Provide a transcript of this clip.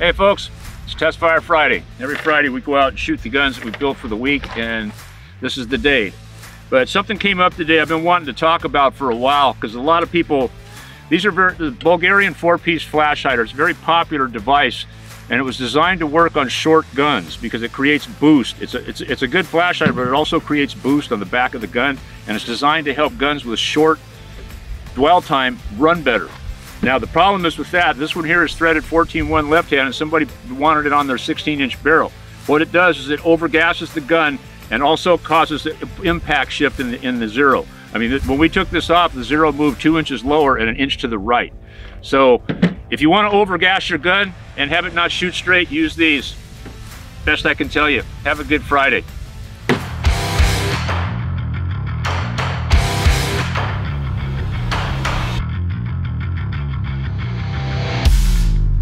Hey folks, it's Test Fire Friday. Every Friday we go out and shoot the guns that we built for the week, and this is the day. But something came up today I've been wanting to talk about for a while, because a lot of people, these are the Bulgarian 4-piece flash hider. It's a very popular device, and it was designed to work on short guns because it creates boost. It's a good flash hider, but it also creates boost on the back of the gun, and it's designed to help guns with short dwell time run better. Now the problem is with that, this one here is threaded 14-1 left hand, and somebody wanted it on their 16-inch barrel. What it does is it overgasses the gun and also causes the impact shift in the zero. I mean, when we took this off, the zero moved 2 inches lower and 1 inch to the right. So if you want to overgas your gun and have it not shoot straight, use these. Best I can tell you. Have a good Friday.